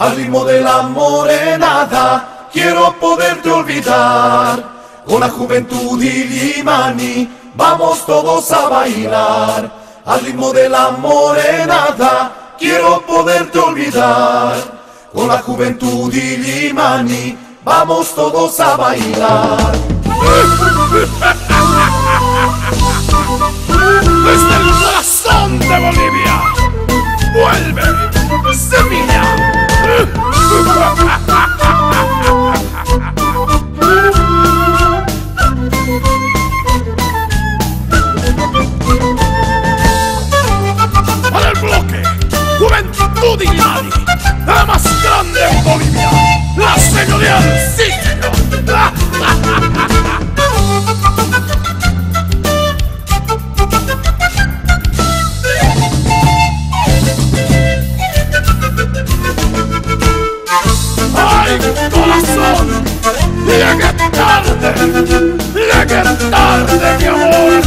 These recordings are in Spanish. Al ritmo de la morenada quiero poderte olvidar. Con la juventud illimani vamos todos a bailar. Al ritmo de la morenada quiero poderte olvidar. Con la juventud illimani vamos todos a bailar. Desde el corazón de Bolivia vuelve Semilla. Para el bloque Juventud Illimani, la más grande en Bolivia, la señorial Silvia. Llega tarde, llega tarde, mi amor.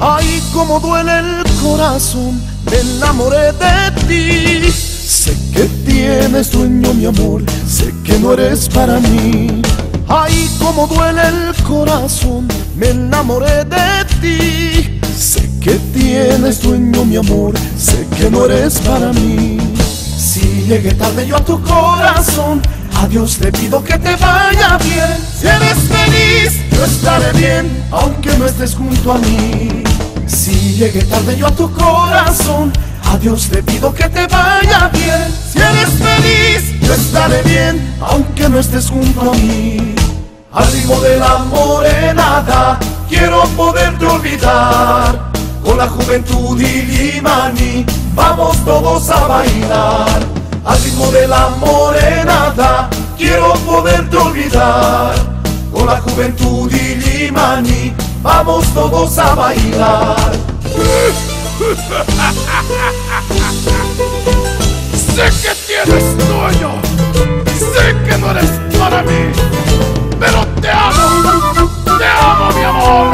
Ay, cómo duele el corazón, me enamoré de ti. Sé que tienes dueño, mi amor, sé que no eres para mí. Ay, cómo duele el corazón, me enamoré de ti. Sé que tienes dueño, mi amor, sé que no eres para mí. Si llegué tarde yo a tu corazón, a Dios le pido que te vaya bien. Si eres feliz, yo estaré bien, aunque no estés junto a mí. Si llegué tarde yo a tu corazón, a Dios le pido que te vaya bien. Si eres feliz, yo estaré bien, aunque no estés junto a mí. Al ritmo de la morenada quiero poderte olvidar. Con la juventud illimani vamos todos a bailar. Al ritmo de la morenada quiero poderte olvidar. Con la juventud illimani vamos todos a bailar. Sé que tienes dueño, sé que no eres para mí, pero te amo, mi amor.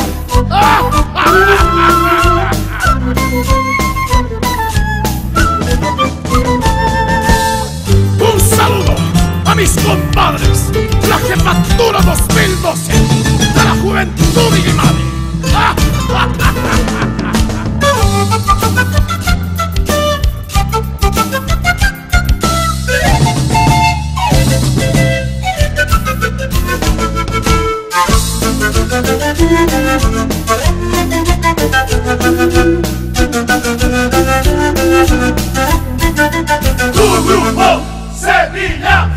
Un saludo a mis compadres, la Jefatura 2012 de la Juventud Illimani. Tu grupo Semilla.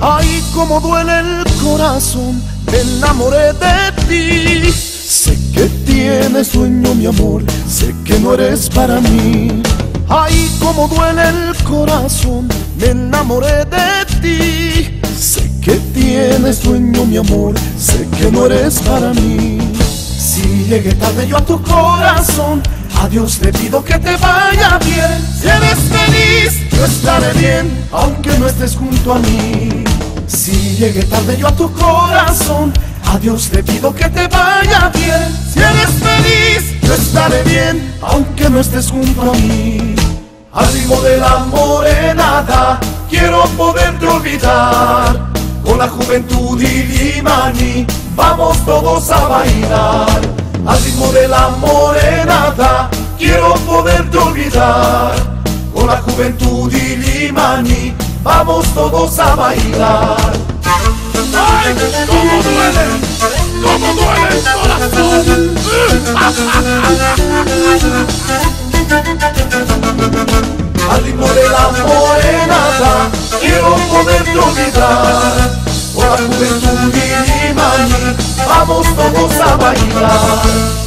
Ay, cómo duele el corazón, me enamoré de ti. Sé que tienes dueño, mi amor, sé que no eres para mí. Ay, cómo duele el corazón, me enamoré de ti. Sé que tienes dueño, mi amor, sé que no eres para mí. Si llegué tarde yo a tu corazón, a Dios le pido que te vaya bien. Si eres feliz, yo estaré bien, aunque no estés junto a mí. Si llegué tarde yo a tu corazón, a Dios le pido que te vaya bien. Si eres feliz, yo estaré bien, aunque no estés junto a mí. Al ritmo de la morenada quiero poderte olvidar. Con la juventud illimani vamos todos a bailar. Al ritmo de la morenada quiero poderte olvidar. Con la juventud illimani vamos todos a bailar. Ay, cómo duele el corazón. Al ritmo de la morenada quiero poderte olvidar. Con la juventud illimani vamos todos a bailar.